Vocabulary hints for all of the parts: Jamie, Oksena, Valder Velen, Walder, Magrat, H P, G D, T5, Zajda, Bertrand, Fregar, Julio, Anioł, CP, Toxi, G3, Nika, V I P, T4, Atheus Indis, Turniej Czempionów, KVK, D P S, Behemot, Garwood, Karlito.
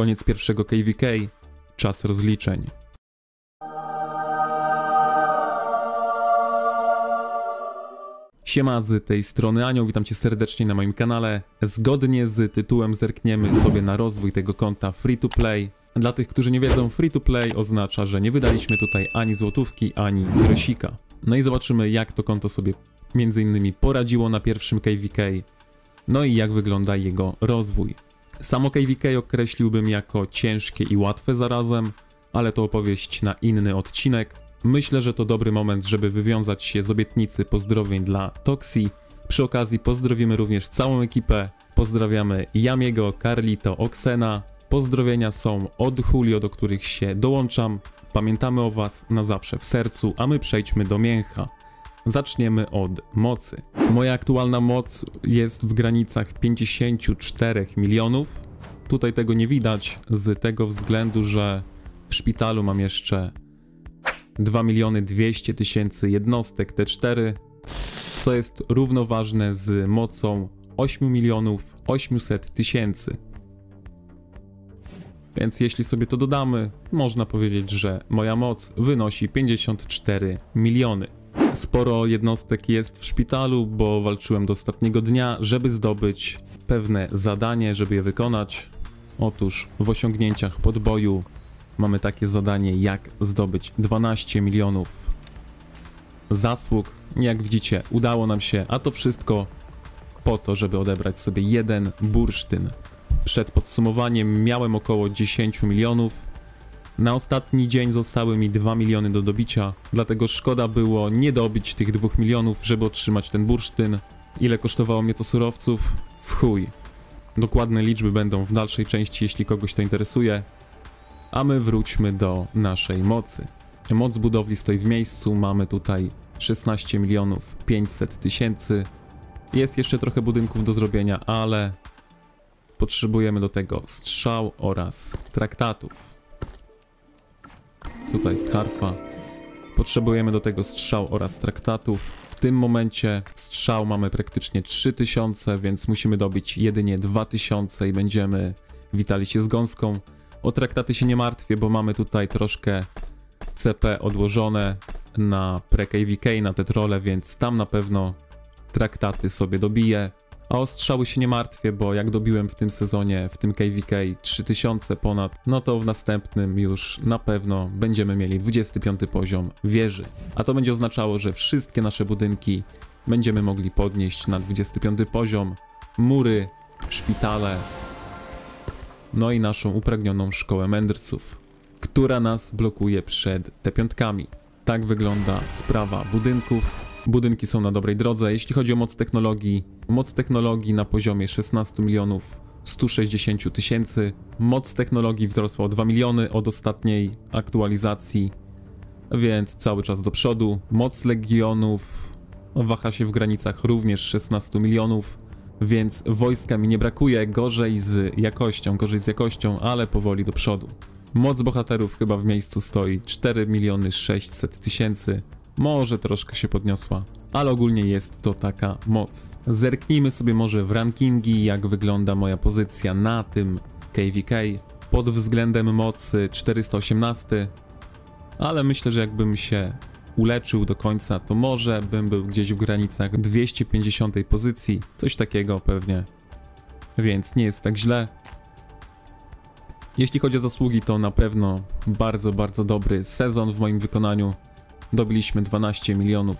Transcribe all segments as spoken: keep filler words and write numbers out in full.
Koniec pierwszego K V K, czas rozliczeń. Siema, z tej strony Anioł, witam Cię serdecznie na moim kanale. Zgodnie z tytułem zerkniemy sobie na rozwój tego konta Free to Play. Dla tych, którzy nie wiedzą, Free to Play oznacza, że nie wydaliśmy tutaj ani złotówki, ani grosika. No i zobaczymy, jak to konto sobie między innymi poradziło na pierwszym K V K, no i jak wygląda jego rozwój. Samo K V K określiłbym jako ciężkie i łatwe zarazem, ale to opowieść na inny odcinek. Myślę, że to dobry moment, żeby wywiązać się z obietnicy pozdrowień dla Toxi. Przy okazji pozdrowimy również całą ekipę. Pozdrawiamy Jamiego, Karlito, Oksena. Pozdrowienia są od Julio, do których się dołączam. Pamiętamy o Was na zawsze w sercu, a my przejdźmy do mięcha. Zaczniemy od mocy. Moja aktualna moc jest w granicach pięćdziesięciu czterech milionów. Tutaj tego nie widać z tego względu, że w szpitalu mam jeszcze dwa miliony dwieście tysięcy jednostek T cztery, co jest równoważne z mocą ośmiu milionów osiemset tysięcy. Więc jeśli sobie to dodamy, można powiedzieć, że moja moc wynosi pięćdziesiąt cztery miliony. Sporo jednostek jest w szpitalu, bo walczyłem do ostatniego dnia, żeby zdobyć pewne zadanie, żeby je wykonać. Otóż w osiągnięciach podboju mamy takie zadanie, jak zdobyć dwanaście milionów zasług. Jak widzicie, udało nam się, a to wszystko po to, żeby odebrać sobie jeden bursztyn. Przed podsumowaniem miałem około dziesięć milionów. Na ostatni dzień zostały mi dwa miliony do dobicia, dlatego szkoda było nie dobić tych dwóch milionów, żeby otrzymać ten bursztyn. Ile kosztowało mnie to surowców? W chuj. Dokładne liczby będą w dalszej części, jeśli kogoś to interesuje. A my wróćmy do naszej mocy. Moc budowli stoi w miejscu, mamy tutaj szesnaście milionów pięćset tysięcy. Jest jeszcze trochę budynków do zrobienia, ale potrzebujemy do tego strzał oraz traktatów. Tutaj jest harfa. Potrzebujemy do tego strzał oraz traktatów. W tym momencie strzał mamy praktycznie trzy tysiące, więc musimy dobić jedynie dwa tysiące i będziemy witali się z gąską. O traktaty się nie martwię, bo mamy tutaj troszkę C P odłożone na pre-K V K, na te trolle, więc tam na pewno traktaty sobie dobiję. A o strzały się nie martwię, bo jak dobiłem w tym sezonie, w tym K V K trzy tysiące ponad, no to w następnym już na pewno będziemy mieli dwudziesty piąty poziom wieży. A to będzie oznaczało, że wszystkie nasze budynki będziemy mogli podnieść na dwudziesty piąty poziom, mury, szpitale, no i naszą upragnioną szkołę mędrców, która nas blokuje przed te piątkami. Tak wygląda sprawa budynków. Budynki są na dobrej drodze. Jeśli chodzi o moc technologii, moc technologii na poziomie szesnaście milionów sto sześćdziesiąt tysięcy. Moc technologii wzrosła o dwa miliony od ostatniej aktualizacji, więc cały czas do przodu. Moc legionów waha się w granicach również szesnaście milionów, więc wojska mi nie brakuje. Gorzej z jakością, gorzej z jakością, ale powoli do przodu. Moc bohaterów chyba w miejscu stoi cztery miliony sześćset tysięcy. Może troszkę się podniosła, ale ogólnie jest to taka moc. Zerknijmy sobie może w rankingi, jak wygląda moja pozycja na tym K V K. Pod względem mocy czterysta osiemnaście, ale myślę, że jakbym się uleczył do końca, to może bym był gdzieś w granicach dwieście pięćdziesiątej pozycji, coś takiego pewnie, więc nie jest tak źle. Jeśli chodzi o zasługi, to na pewno bardzo, bardzo dobry sezon w moim wykonaniu. Dobiliśmy dwanaście milionów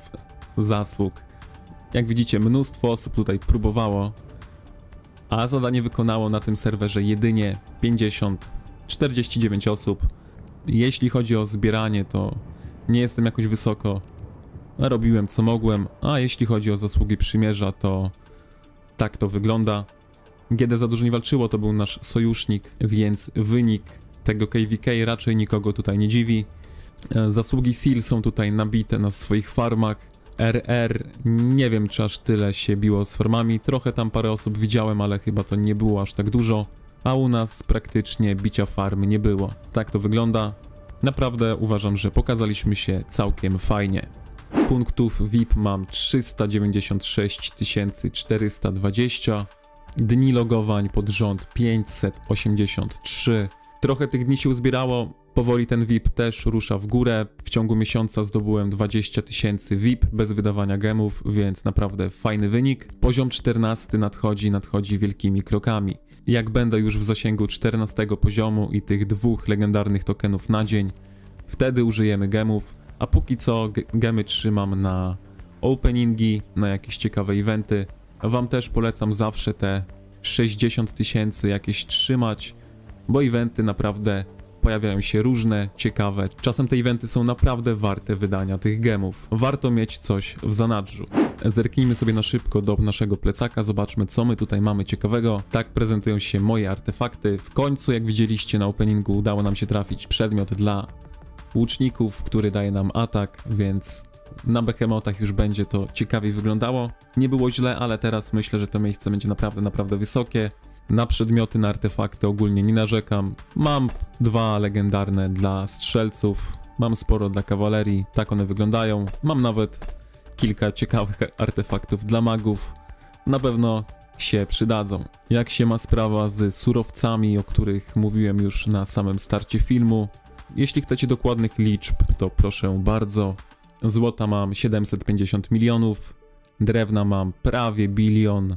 zasług. Jak widzicie, mnóstwo osób tutaj próbowało, a zadanie wykonało na tym serwerze jedynie pięćdziesiąt czterdzieści dziewięć osób. Jeśli chodzi o zbieranie, to nie jestem jakoś wysoko. Robiłem co mogłem, a jeśli chodzi o zasługi przymierza, to tak to wygląda. G D za dużo nie walczyło, to był nasz sojusznik, więc wynik tego K V K raczej nikogo tutaj nie dziwi. Zasługi S E A L są tutaj nabite na swoich farmach. R R, nie wiem, czy aż tyle się biło z farmami. Trochę tam parę osób widziałem, ale chyba to nie było aż tak dużo. A u nas praktycznie bicia farm nie było. Tak to wygląda. Naprawdę uważam, że pokazaliśmy się całkiem fajnie. Punktów V I P mam trzysta dziewięćdziesiąt sześć tysięcy czterysta dwadzieścia. dni logowań pod rząd pięćset osiemdziesiąt trzy. Trochę tych dni się uzbierało, powoli ten V I P też rusza w górę. W ciągu miesiąca zdobyłem dwadzieścia tysięcy V I P bez wydawania gemów, więc naprawdę fajny wynik. Poziom czternasty nadchodzi, nadchodzi wielkimi krokami. Jak będę już w zasięgu czternastego poziomu i tych dwóch legendarnych tokenów na dzień, wtedy użyjemy gemów, a póki co gemy trzymam na openingi, na jakieś ciekawe eventy. Wam też polecam zawsze te sześćdziesiąt tysięcy jakieś trzymać, bo eventy naprawdę pojawiają się różne, ciekawe. Czasem te eventy są naprawdę warte wydania tych gemów. Warto mieć coś w zanadrzu. Zerknijmy sobie na szybko do naszego plecaka, zobaczmy co my tutaj mamy ciekawego. Tak prezentują się moje artefakty. W końcu, jak widzieliście na openingu, udało nam się trafić przedmiot dla łuczników, który daje nam atak, więc na behemotach już będzie to ciekawiej wyglądało. Nie było źle, ale teraz myślę, że to miejsce będzie naprawdę, naprawdę wysokie. Na przedmioty, na artefakty ogólnie nie narzekam. Mam dwa legendarne dla strzelców, mam sporo dla kawalerii, tak one wyglądają. Mam nawet kilka ciekawych artefaktów dla magów, na pewno się przydadzą. Jak się ma sprawa z surowcami, o których mówiłem już na samym starcie filmu. Jeśli chcecie dokładnych liczb, to proszę bardzo. Złota mam siedemset pięćdziesiąt milionów, drewna mam prawie bilion,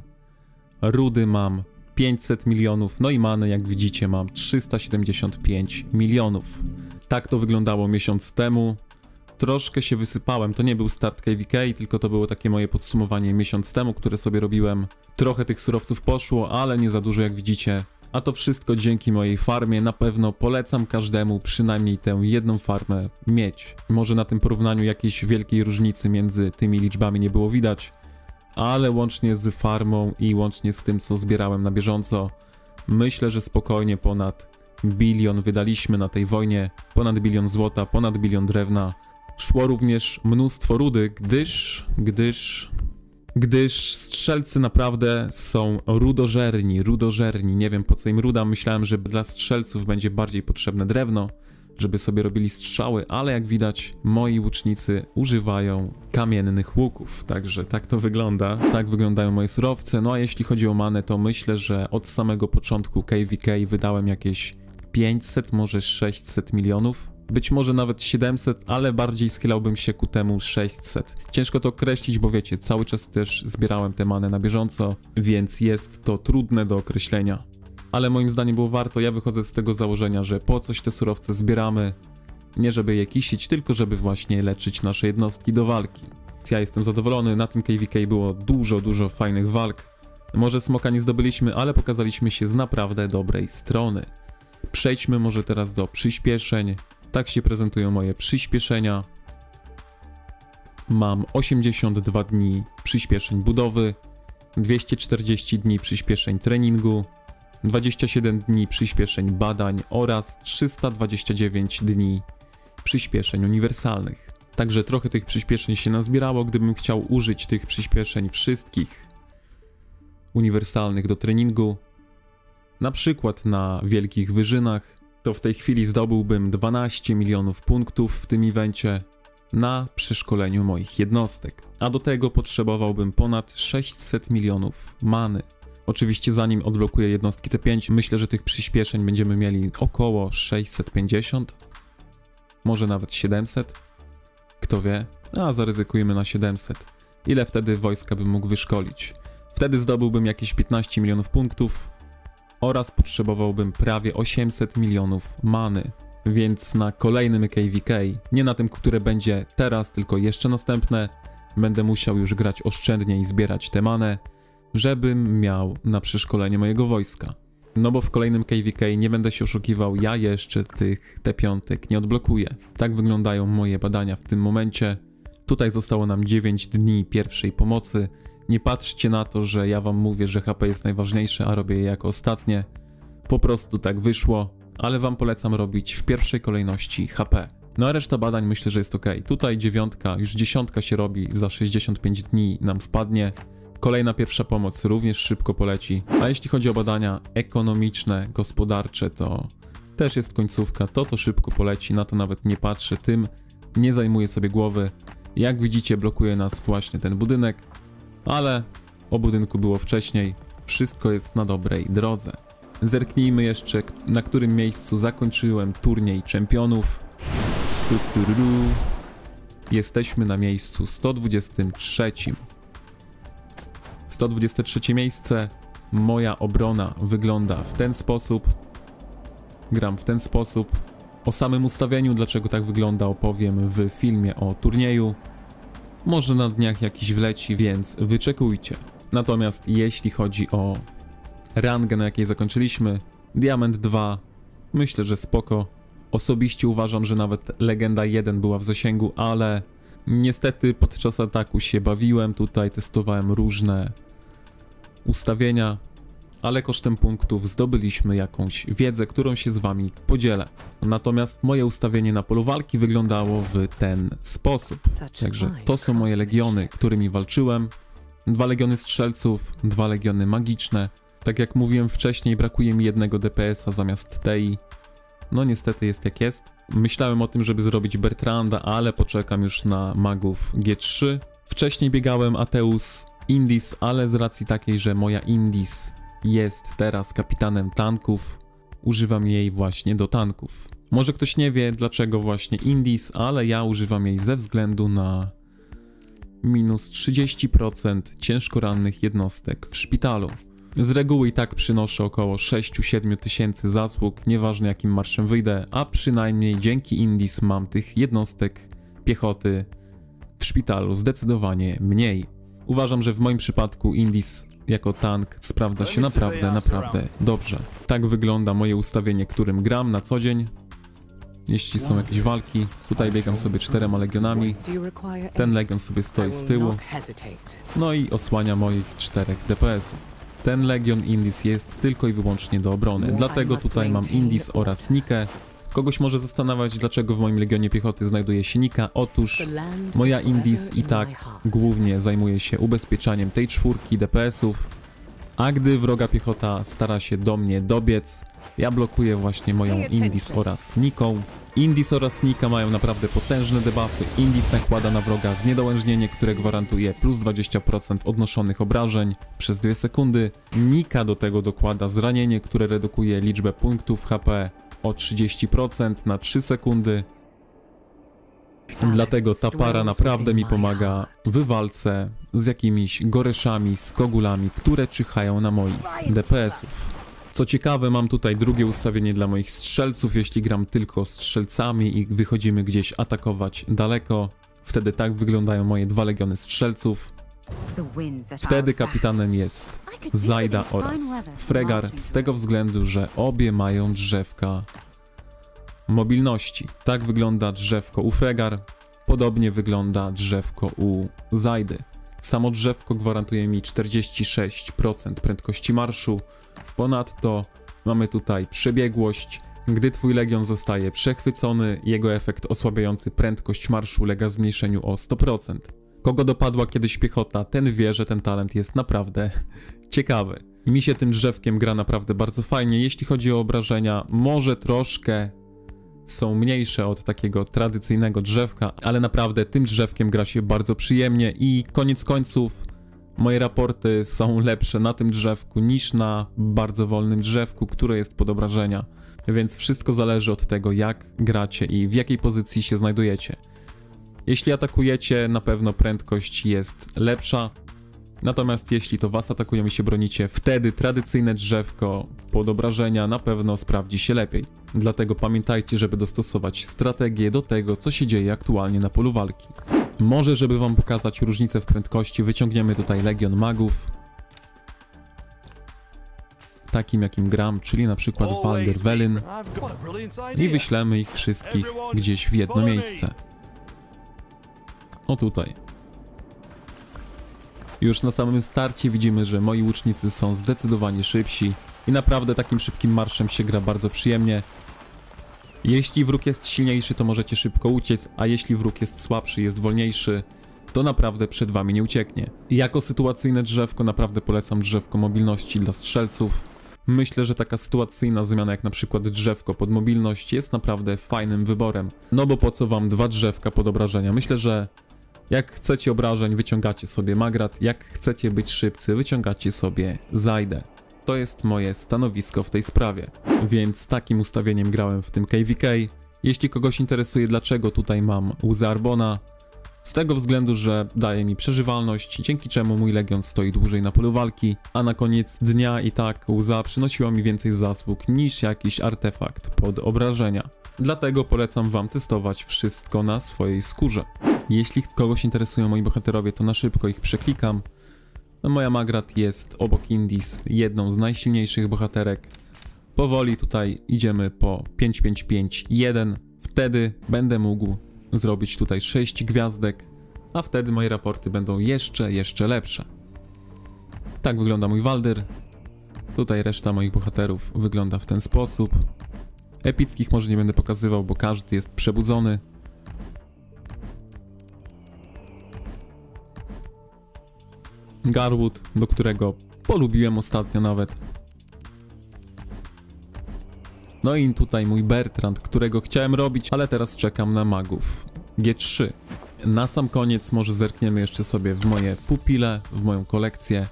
rudy mam pięćset milionów, no i many, jak widzicie, mam trzysta siedemdziesiąt pięć milionów. Tak to wyglądało miesiąc temu. Troszkę się wysypałem, to nie był start K V K, tylko to było takie moje podsumowanie miesiąc temu, które sobie robiłem. Trochę tych surowców poszło, ale nie za dużo, jak widzicie. A to wszystko dzięki mojej farmie. Na pewno polecam każdemu przynajmniej tę jedną farmę mieć. Może na tym porównaniu jakiejś wielkiej różnicy między tymi liczbami nie było widać, ale łącznie z farmą i łącznie z tym, co zbierałem na bieżąco, myślę, że spokojnie ponad bilion wydaliśmy na tej wojnie, ponad bilion złota, ponad bilion drewna. Szło również mnóstwo rudy, gdyż, gdyż... Gdyż strzelcy naprawdę są rudożerni, rudożerni, nie wiem po co im ruda, myślałem, że dla strzelców będzie bardziej potrzebne drewno, żeby sobie robili strzały, ale jak widać moi łucznicy używają kamiennych łuków, także tak to wygląda, tak wyglądają moje surowce. No a jeśli chodzi o manę, to myślę, że od samego początku K V K wydałem jakieś pięćset, może sześćset milionów. Być może nawet siedemset, ale bardziej schylałbym się ku temu sześćset. Ciężko to określić, bo wiecie, cały czas też zbierałem te many na bieżąco, więc jest to trudne do określenia. Ale moim zdaniem było warto, ja wychodzę z tego założenia, że po coś te surowce zbieramy, nie żeby je kisić, tylko żeby właśnie leczyć nasze jednostki do walki. Ja jestem zadowolony, na tym K V K było dużo, dużo fajnych walk. Może smoka nie zdobyliśmy, ale pokazaliśmy się z naprawdę dobrej strony. Przejdźmy może teraz do przyspieszeń. Tak się prezentują moje przyspieszenia. Mam osiemdziesiąt dwa dni przyspieszeń budowy, dwieście czterdzieści dni przyspieszeń treningu, dwadzieścia siedem dni przyspieszeń badań oraz trzysta dwadzieścia dziewięć dni przyspieszeń uniwersalnych. Także trochę tych przyspieszeń się nazbierało. Gdybym chciał użyć tych przyspieszeń wszystkich uniwersalnych do treningu, na przykład na wielkich wyżynach, to w tej chwili zdobyłbym dwanaście milionów punktów w tym evencie na przeszkoleniu moich jednostek. A do tego potrzebowałbym ponad sześćset milionów many. Oczywiście zanim odblokuję jednostki T pięć, myślę, że tych przyspieszeń będziemy mieli około sześćset pięćdziesiąt, może nawet siedemset, kto wie, a zaryzykujemy na siedemset. Ile wtedy wojska bym mógł wyszkolić? Wtedy zdobyłbym jakieś piętnaście milionów punktów, oraz potrzebowałbym prawie osiemset milionów many, więc na kolejnym K V K, nie na tym, które będzie teraz, tylko jeszcze następne, będę musiał już grać oszczędnie i zbierać te manę, żebym miał na przeszkolenie mojego wojska. No bo w kolejnym K V K, nie będę się oszukiwał, ja jeszcze tych T pięć nie odblokuję. Tak wyglądają moje badania w tym momencie. Tutaj zostało nam dziewięć dni pierwszej pomocy. Nie patrzcie na to, że ja wam mówię, że H P jest najważniejsze, a robię je jako ostatnie. Po prostu tak wyszło, ale wam polecam robić w pierwszej kolejności H P. No a reszta badań myślę, że jest ok. Tutaj dziewiątka, już dziesiątka się robi, za sześćdziesiąt pięć dni nam wpadnie. Kolejna pierwsza pomoc również szybko poleci. A jeśli chodzi o badania ekonomiczne, gospodarcze, to też jest końcówka, to to szybko poleci, na to nawet nie patrzę, tym nie zajmuję sobie głowy. Jak widzicie, blokuje nas właśnie ten budynek. Ale o budynku było wcześniej, wszystko jest na dobrej drodze. Zerknijmy jeszcze, na którym miejscu zakończyłem turniej czempionów. Tu, tu, tu, tu. Jesteśmy na miejscu sto dwudziestym trzecim. sto dwudzieste trzecie miejsce. Moja obrona wygląda w ten sposób. Gram w ten sposób. O samym ustawieniu, dlaczego tak wygląda, opowiem w filmie o turnieju. Może na dniach jakiś wleci, więc wyczekujcie. Natomiast jeśli chodzi o rangę, na jakiej zakończyliśmy, Diament dwa, myślę, że spoko. Osobiście uważam, że nawet Legenda jeden była w zasięgu, ale niestety podczas ataku się bawiłem. Tutaj testowałem różne ustawienia, ale kosztem punktów zdobyliśmy jakąś wiedzę, którą się z wami podzielę. Natomiast moje ustawienie na polu walki wyglądało w ten sposób. Także to są moje legiony, którymi walczyłem. Dwa legiony strzelców, dwa legiony magiczne. Tak jak mówiłem wcześniej, brakuje mi jednego D P S-a zamiast T I. No niestety jest jak jest. Myślałem o tym, żeby zrobić Bertranda, ale poczekam już na magów G trzy. Wcześniej biegałem Atheus Indis, ale z racji takiej, że moja Indis jest teraz kapitanem tanków, używam jej właśnie do tanków. Może ktoś nie wie, dlaczego właśnie Indis, ale ja używam jej ze względu na minus trzydzieści procent ciężko rannych jednostek w szpitalu. Z reguły i tak przynoszę około sześć do siedmiu tysięcy zasług, nieważne jakim marszem wyjdę, a przynajmniej dzięki Indis mam tych jednostek piechoty w szpitalu zdecydowanie mniej. Uważam, że w moim przypadku Indis jako tank sprawdza się naprawdę, naprawdę dobrze. Tak wygląda moje ustawienie, którym gram na co dzień. Jeśli są jakieś walki, tutaj biegam sobie czterema legionami, ten legion sobie stoi z tyłu, no i osłania moich czterech D P S-ów. Ten legion Indis jest tylko i wyłącznie do obrony, dlatego tutaj mam Indis oraz Nikę. Kogoś może zastanawiać, dlaczego w moim legionie piechoty znajduje się Nika. Otóż moja Indis i tak głównie zajmuje się ubezpieczaniem tej czwórki D P S-ów, a gdy wroga piechota stara się do mnie dobiec, ja blokuję właśnie moją Indis oraz Niką. Indis oraz Nika mają naprawdę potężne debuffy. Indis nakłada na wroga zniedołężnienie, które gwarantuje plus dwadzieścia procent odnoszonych obrażeń przez dwie sekundy. Nika do tego dokłada zranienie, które redukuje liczbę punktów H P o trzydzieści procent na trzy sekundy. Dlatego ta para naprawdę mi pomaga w walce z jakimiś goreszami, z kogulami, które czyhają na moich D P S-ów. Co ciekawe, mam tutaj drugie ustawienie dla moich strzelców. Jeśli gram tylko strzelcami i wychodzimy gdzieś atakować daleko, wtedy tak wyglądają moje dwa legiony strzelców. Wtedy kapitanem jest Zajda oraz Fregar, z tego względu, że obie mają drzewka mobilności. Tak wygląda drzewko u Fregar, podobnie wygląda drzewko u Zajdy. Samo drzewko gwarantuje mi czterdzieści sześć procent prędkości marszu. Ponadto mamy tutaj przebiegłość. Gdy twój legion zostaje przechwycony, jego efekt osłabiający prędkość marszu ulega zmniejszeniu o sto procent. Kogo dopadła kiedyś piechota, ten wie, że ten talent jest naprawdę ciekawy. Mi się tym drzewkiem gra naprawdę bardzo fajnie. Jeśli chodzi o obrażenia, może troszkę są mniejsze od takiego tradycyjnego drzewka, ale naprawdę tym drzewkiem gra się bardzo przyjemnie i koniec końców moje raporty są lepsze na tym drzewku niż na bardzo wolnym drzewku, które jest pod obrażenia. Więc wszystko zależy od tego, jak gracie i w jakiej pozycji się znajdujecie. Jeśli atakujecie, na pewno prędkość jest lepsza. Natomiast jeśli to was atakują i się bronicie, wtedy tradycyjne drzewko pod obrażenia na pewno sprawdzi się lepiej. Dlatego pamiętajcie, żeby dostosować strategię do tego, co się dzieje aktualnie na polu walki. Może, żeby wam pokazać różnicę w prędkości, wyciągniemy tutaj Legion Magów. Takim, jakim gram, czyli na przykład Valder Velen. I wyślemy ich wszystkich gdzieś w jedno miejsce. O tutaj. Już na samym starcie widzimy, że moi łucznicy są zdecydowanie szybsi i naprawdę takim szybkim marszem się gra bardzo przyjemnie. Jeśli wróg jest silniejszy, to możecie szybko uciec, a jeśli wróg jest słabszy, jest wolniejszy, to naprawdę przed wami nie ucieknie. Jako sytuacyjne drzewko naprawdę polecam drzewko mobilności dla strzelców. Myślę, że taka sytuacyjna zmiana jak na przykład drzewko pod mobilność jest naprawdę fajnym wyborem. No bo po co wam dwa drzewka pod obrażenia? Myślę, że Jak chcecie obrażeń, wyciągacie sobie Magrat. Jak chcecie być szybcy, wyciągacie sobie Zajdę. To jest moje stanowisko w tej sprawie. Więc takim ustawieniem grałem w tym K V K. Jeśli kogoś interesuje, dlaczego tutaj mam łzę Arbona, z tego względu, że daje mi przeżywalność, dzięki czemu mój legion stoi dłużej na polu walki, a na koniec dnia i tak łza przynosiła mi więcej zasług niż jakiś artefakt pod obrażenia. Dlatego polecam wam testować wszystko na swojej skórze. Jeśli kogoś interesują moi bohaterowie, to na szybko ich przeklikam. Moja Magrat jest obok Indis jedną z najsilniejszych bohaterek. Powoli tutaj idziemy po pięć pięć pięć jeden. Wtedy będę mógł zrobić tutaj sześć gwiazdek, a wtedy moje raporty będą jeszcze, jeszcze lepsze. Tak wygląda mój Walder. Tutaj reszta moich bohaterów wygląda w ten sposób. Epickich może nie będę pokazywał, bo każdy jest przebudzony. Garwood, do którego polubiłem ostatnio nawet. No i tutaj mój Bertrand, którego chciałem robić, ale teraz czekam na magów G trzy. Na sam koniec może zerkniemy jeszcze sobie w moje pupile, w moją kolekcję.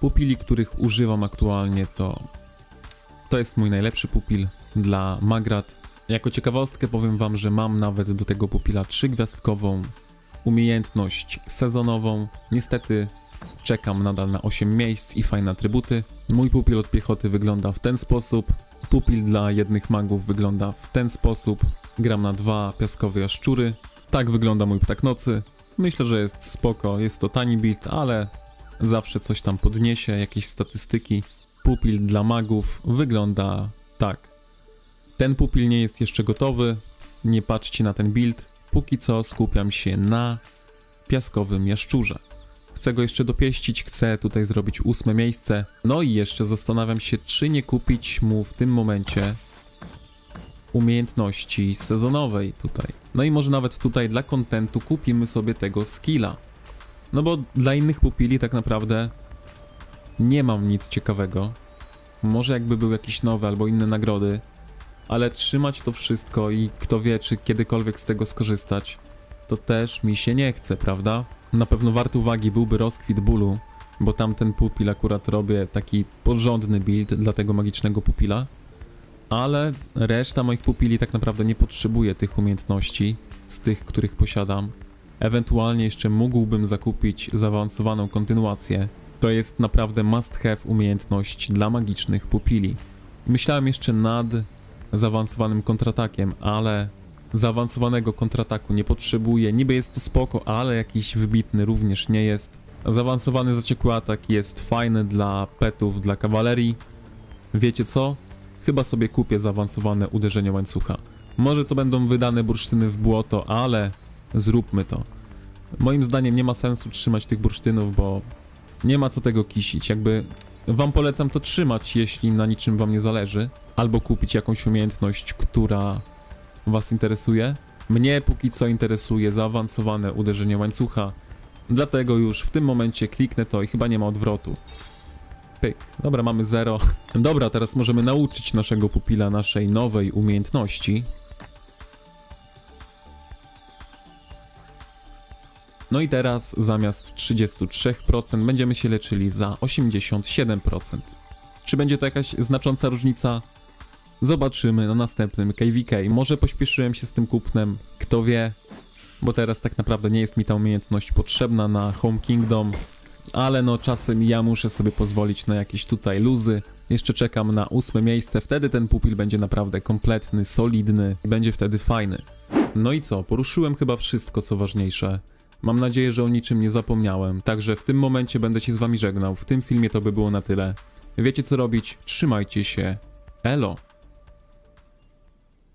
Pupili, których używam aktualnie, to... To jest mój najlepszy pupil dla Magrat. Jako ciekawostkę powiem wam, że mam nawet do tego pupila trzygwiazdkową umiejętność sezonową. Niestety czekam nadal na osiem miejsc i fajne atrybuty. Mój pupil od piechoty wygląda w ten sposób. Pupil dla jednych magów wygląda w ten sposób. Gram na dwa piaskowe jaszczury. Tak wygląda mój ptak nocy. Myślę, że jest spoko. Jest to tani build, ale zawsze coś tam podniesie, jakieś statystyki. Pupil dla magów wygląda tak. Ten pupil nie jest jeszcze gotowy. Nie patrzcie na ten build. Póki co skupiam się na piaskowym jaszczurze. Chcę go jeszcze dopieścić, chcę tutaj zrobić ósme miejsce. No i jeszcze zastanawiam się, czy nie kupić mu w tym momencie umiejętności sezonowej tutaj. No i może nawet tutaj dla kontentu kupimy sobie tego skilla. No bo dla innych pupili tak naprawdę nie mam nic ciekawego. Może jakby był jakiś nowy albo inne nagrody, ale trzymać to wszystko i kto wie, czy kiedykolwiek z tego skorzystać, to też mi się nie chce, prawda? Na pewno wart uwagi byłby rozkwit bólu, bo tamten pupil akurat robię taki porządny build dla tego magicznego pupila, ale reszta moich pupili tak naprawdę nie potrzebuje tych umiejętności z tych, których posiadam. Ewentualnie jeszcze mógłbym zakupić zaawansowaną kontynuację. To jest naprawdę must have umiejętność dla magicznych pupili. Myślałem jeszcze nad zaawansowanym kontratakiem, ale... Zaawansowanego kontrataku nie potrzebuje, niby jest to spoko, ale jakiś wybitny również nie jest. Zaawansowany zaciekły atak jest fajny dla petów, dla kawalerii. Wiecie co? Chyba sobie kupię zaawansowane uderzenie łańcucha. Może to będą wydane bursztyny w błoto, ale zróbmy to. Moim zdaniem nie ma sensu trzymać tych bursztynów, bo nie ma co tego kisić. Jakby wam polecam to trzymać, jeśli na niczym wam nie zależy. Albo kupić jakąś umiejętność, która... was interesuje? Mnie póki co interesuje zaawansowane uderzenie łańcucha, dlatego już w tym momencie kliknę to i chyba nie ma odwrotu. Pyk. Dobra, mamy zero. Dobra, teraz możemy nauczyć naszego pupila naszej nowej umiejętności. No i teraz zamiast trzydziestu trzech procent będziemy się leczyli za osiemdziesiąt siedem procent. Czy będzie to jakaś znacząca różnica? Zobaczymy na następnym K V K. Może pośpieszyłem się z tym kupnem, kto wie, bo teraz tak naprawdę nie jest mi ta umiejętność potrzebna na Home Kingdom, ale no czasem ja muszę sobie pozwolić na jakieś tutaj luzy. Jeszcze czekam na ósme miejsce, wtedy ten pupil będzie naprawdę kompletny, solidny i będzie wtedy fajny. No i co, poruszyłem chyba wszystko co ważniejsze. Mam nadzieję, że o niczym nie zapomniałem, także w tym momencie będę się z wami żegnał. W tym filmie to by było na tyle. Wiecie co robić, trzymajcie się, elo!